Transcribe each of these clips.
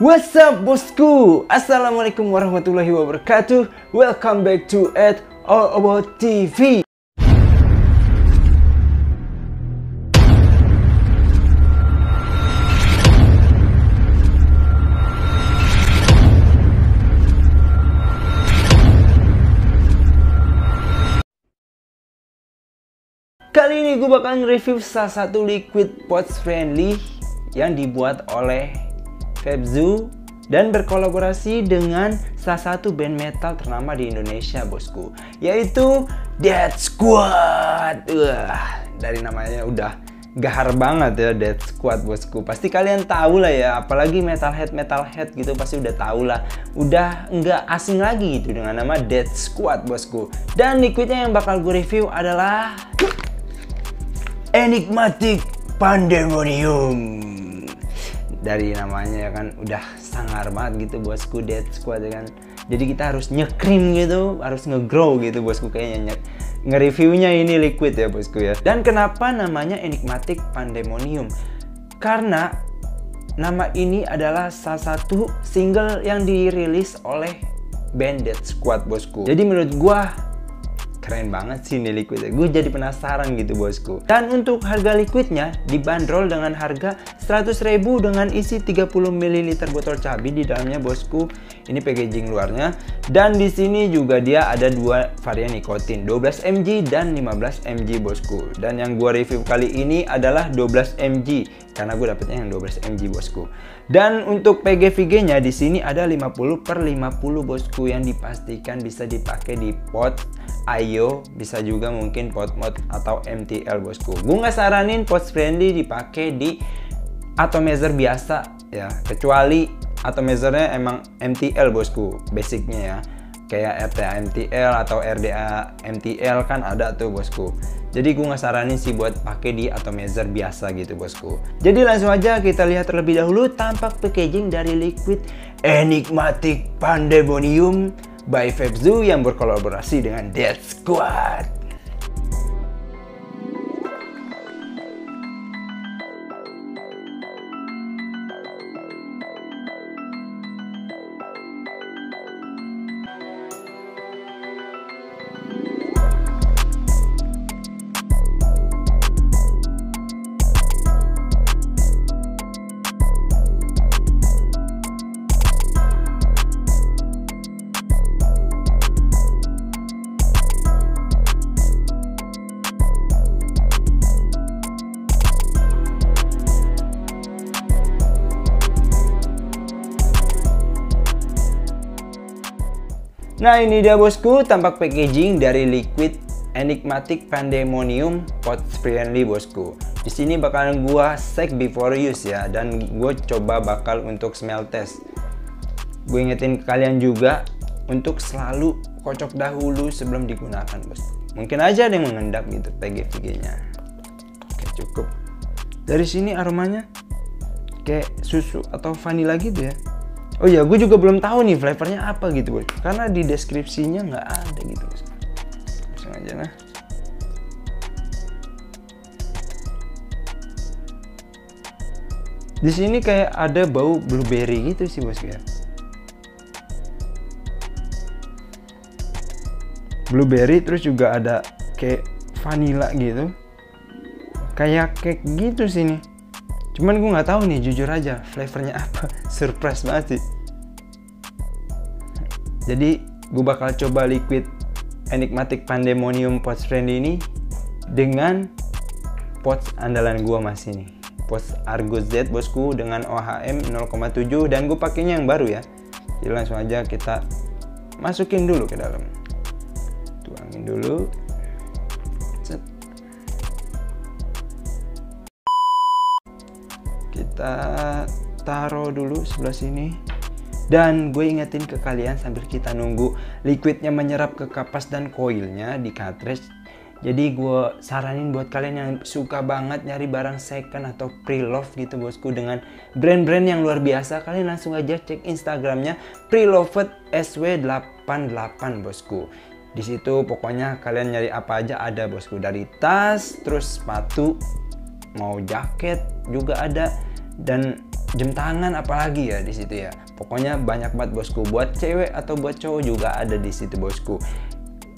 What's up bosku, assalamualaikum warahmatullahi wabarakatuh. Welcome back to All About TV. Kali ini gue bakal nge-review salah satu liquid pouch friendly yang dibuat oleh Vapezoo dan berkolaborasi dengan salah satu band metal ternama di Indonesia bosku, yaitu Dead Squad. Dari namanya udah gahar banget ya, Dead Squad bosku. Pasti kalian tahu lah ya, apalagi metalhead gitu pasti udah tahu lah, udah nggak asing lagi gitu dengan nama Dead Squad bosku. Dan liquidnya yang bakal gue review adalah Enigmatic Pandemonium. Dari namanya ya kan udah sangar banget gitu bosku, Dead Squad ya kan. Jadi kita harus nyekrim gitu, harus ngegrow gitu bosku kayaknya. Nge-reviewnya ini liquid ya bosku ya. Dan kenapa namanya Enigmatic Pandemonium? Karena nama ini adalah salah satu single yang dirilis oleh band Dead Squad bosku. Jadi menurut gua keren banget sih ini liquidnya, gue jadi penasaran gitu bosku. Dan untuk harga liquidnya dibanderol dengan harga 100.000 dengan isi 30 ml botol cabai di dalamnya bosku. Ini packaging luarnya, dan di sini juga dia ada dua varian nikotin, 12 mg dan 15 mg bosku. Dan yang gue review kali ini adalah 12 mg karena gue dapetnya yang 12 mg bosku. Dan untuk PGVG nya di sini ada 50/50 bosku, yang dipastikan bisa dipakai di pot Ayo, bisa juga mungkin pot mod atau MTL bosku. Gue nggak saranin pot friendly dipakai di atomizer biasa ya, kecuali atomizernya emang MTL bosku, basicnya ya, kayak RTA MTL atau RDA MTL kan ada tuh bosku. Jadi gue nggak saranin sih buat pakai di atomizer biasa gitu bosku. Jadi langsung aja kita lihat terlebih dahulu tampak packaging dari liquid Enigmatic Pandemonium by Vapezoo yang berkolaborasi dengan Dead Squad. Nah ini dia bosku, tampak packaging dari liquid Enigmatic Pandemonium pot friendly bosku. Di sini bakalan gua shake before use ya, dan gue coba bakal untuk smell test. Gue ingetin ke kalian juga untuk selalu kocok dahulu sebelum digunakan bosku. Mungkin aja ada yang mengendap gitu PGVG-nya. Oke cukup. Dari sini aromanya kayak susu atau vanila gitu ya. Oh iya, gue juga belum tahu nih flavornya apa gitu bos, karena di deskripsinya nggak ada gitu bos. Langsung aja nah. Di sini kayak ada bau blueberry gitu sih bos ya. Blueberry, terus juga ada kayak vanilla gitu, kayak cake gitu sini. Cuman gue nggak tahu nih jujur aja flavornya apa. Surprise banget sih. Jadi gue bakal coba liquid Enigmatic Pandemonium pouch friendly ini dengan pouch andalan gue masih nih, pouch Argus Z bosku dengan OHM 0,7, dan gue pakainya yang baru ya. Jadi langsung aja kita masukin dulu ke dalam, tuangin dulu. Kita taruh dulu sebelah sini, dan gue ingetin ke kalian sambil kita nunggu liquidnya menyerap ke kapas dan koilnya di cartridge. Jadi gue saranin buat kalian yang suka banget nyari barang second atau preloved gitu bosku dengan brand-brand yang luar biasa, kalian langsung aja cek Instagramnya Preloved SW88 bosku. Di situ pokoknya kalian nyari apa aja ada bosku, dari tas, terus sepatu, mau jaket juga ada, dan jam tangan apalagi ya di situ ya. Pokoknya banyak banget bosku, buat cewek atau buat cowok juga ada di situ bosku.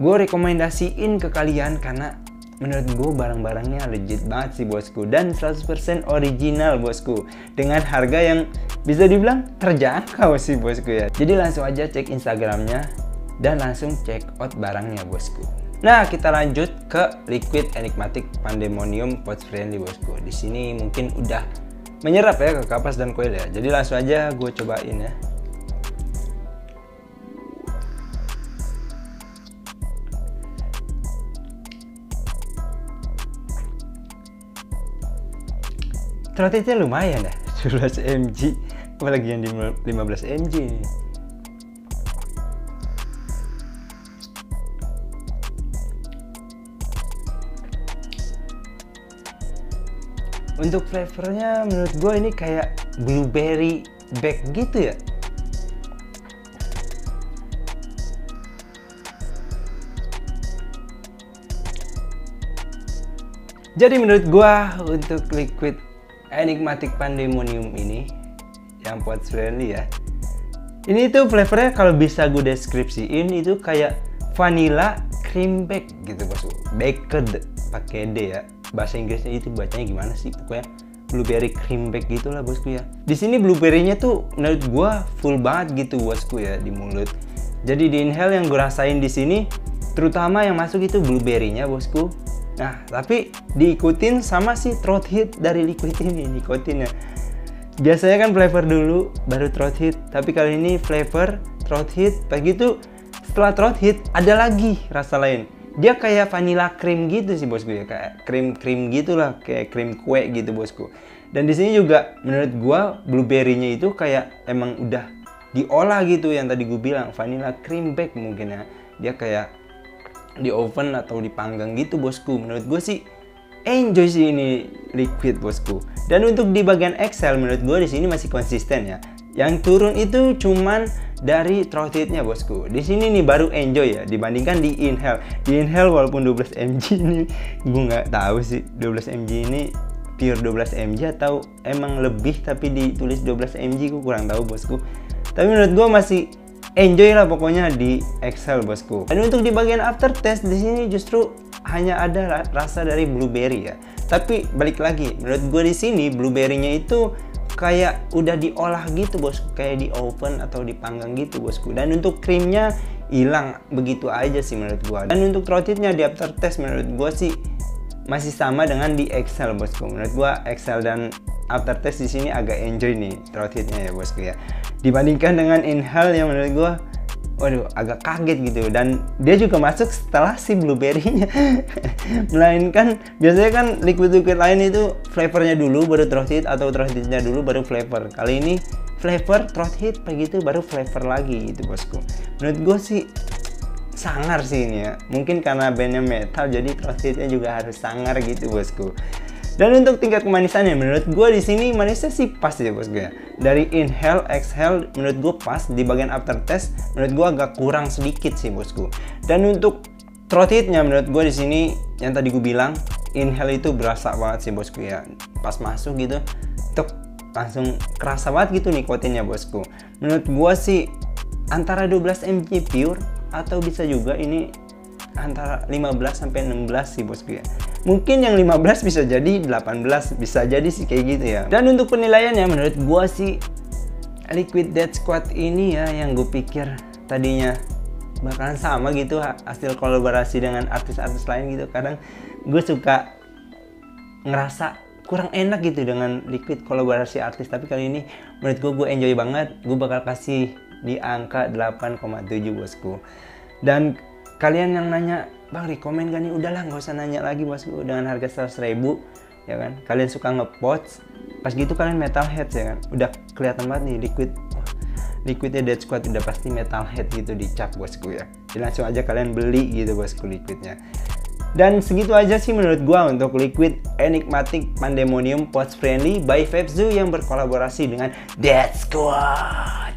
Gue rekomendasiin ke kalian karena menurut gue barang-barangnya legit banget sih bosku, dan 100% original bosku, dengan harga yang bisa dibilang terjangkau sih bosku ya. Jadi langsung aja cek Instagramnya dan langsung check out barangnya bosku. Nah, kita lanjut ke liquid Enigmatic Pandemonium Pot Friendly bosku. Di sini mungkin udah menyerap ya ke kapas dan koil ya. Jadi langsung aja gue cobain ya. Trotitnya lumayan ya, 17 mg, apalagi yang di 15 mg ini. Untuk flavornya menurut gue ini kayak blueberry back gitu ya. Jadi menurut gue untuk liquid Enigmatic Pandemonium ini yang pot friendly ya, ini tuh flavornya kalau bisa gue deskripsiin itu kayak vanilla cream bake gitu bosku, baked pakai D ya, bahasa Inggrisnya itu bacanya gimana sih, pokoknya blueberry cream bake gitulah bosku ya. Di sini blueberry-nya tuh menurut gue full banget gitu bosku ya di mulut. Jadi di inhale yang gue rasain di sini terutama yang masuk itu blueberry-nya bosku. Nah, tapi diikutin sama si throat hit dari liquid ini, nikotinnya. Biasanya kan flavor dulu, baru throat hit. Tapi kali ini flavor, throat hit, begitu setelah throat hit, ada lagi rasa lain. Dia kayak vanilla cream gitu sih bosku ya, kayak krim-krim gitulah, kayak krim kue gitu bosku. Dan di sini juga menurut gua blueberry-nya itu kayak emang udah diolah gitu, yang tadi gua bilang vanilla cream bake mungkin ya. Dia kayak di oven atau dipanggang gitu bosku. Menurut gue sih enjoy sih ini liquid bosku. Dan untuk di bagian exhale menurut gue di sini masih konsisten ya. Yang turun itu cuman dari throat hit-nya bosku. Di sini nih baru enjoy ya dibandingkan di inhale. Di inhale walaupun 12 mg ini gue nggak tahu sih 12 mg ini pure 12 mg atau emang lebih tapi ditulis 12 mg, gue kurang tahu bosku. Tapi menurut gue masih enjoy lah pokoknya di exhale bosku. Dan untuk di bagian aftertaste di sini justru hanya ada rasa dari blueberry ya. Tapi balik lagi, menurut gue di sini blueberry-nya itu kayak udah diolah gitu bosku, kayak di oven atau dipanggang gitu bosku. Dan untuk krimnya hilang begitu aja sih menurut gue. Dan untuk throat hit-nya di aftertaste menurut gue sih masih sama dengan di exhale bosku. Menurut gue exhale dan aftertaste di sini agak enjoy nih throat hit-nya ya bosku ya. Dibandingkan dengan inhale yang menurut gue, waduh agak kaget gitu. Dan dia juga masuk setelah si blueberry-nya. Melainkan biasanya kan liquid-liquid lain itu flavornya dulu baru throat hit atau throat hit-nya dulu baru flavor. Kali ini flavor, throat hit, begitu baru flavor lagi gitu bosku. Menurut gue sih sangar sih ini ya. Mungkin karena bandnya metal jadi throat hit-nya juga harus sangar gitu bosku. Dan untuk tingkat kemanisannya menurut gue di sini manisnya sih pas ya bosku ya. Dari inhale, exhale menurut gue pas. Di bagian aftertaste menurut gue agak kurang sedikit sih bosku. Dan untuk throat hit-nya menurut gue di sini yang tadi gue bilang inhale itu berasa banget sih bosku ya. Pas masuk gitu, tuk, langsung kerasa banget gitu nikotinnya bosku. Menurut gue sih antara 12 mg pure atau bisa juga ini antara 15 sampai 16 sih bosku ya. Mungkin yang 15 bisa jadi 18 bisa jadi sih kayak gitu ya. Dan untuk penilaiannya menurut gua sih liquid Dead Squad ini ya, yang gue pikir tadinya bakalan sama gitu hasil kolaborasi dengan artis-artis lain gitu. Kadang gue suka ngerasa kurang enak gitu dengan liquid kolaborasi artis, tapi kali ini menurut gue enjoy banget. Gue bakal kasih di angka 8,7 bosku. Dan kalian yang nanya, "Bang, rekomen gak nih?" Udahlah, nggak usah nanya lagi bosku, dengan harga 100.000 ya kan. Kalian suka ngepost, pas gitu kalian metalhead ya kan. Udah kelihatan banget nih liquidnya Dead Squad udah pasti metalhead gitu dicap bosku ya. Jadi langsung aja kalian beli gitu bosku liquidnya. Dan segitu aja sih menurut gua untuk liquid Enigmatic Pandemonium Pot Friendly by Vapezoo yang berkolaborasi dengan Dead Squad.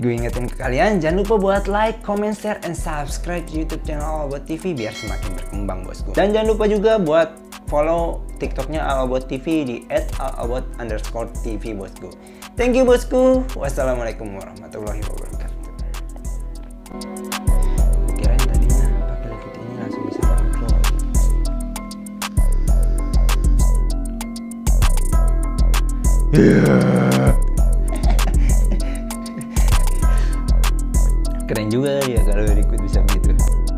Gue ingetin ke kalian, jangan lupa buat like, comment, share, and subscribe YouTube channel All About TV biar semakin berkembang bosku. Dan jangan lupa juga buat follow TikToknya All About TV di @allabout_tv bosku. Thank you bosku. Wassalamualaikum warahmatullahi wabarakatuh. Kirain tadinya pakai liquid ini langsung bisa kontrol. Keren juga ya kalau liquid bisa begitu.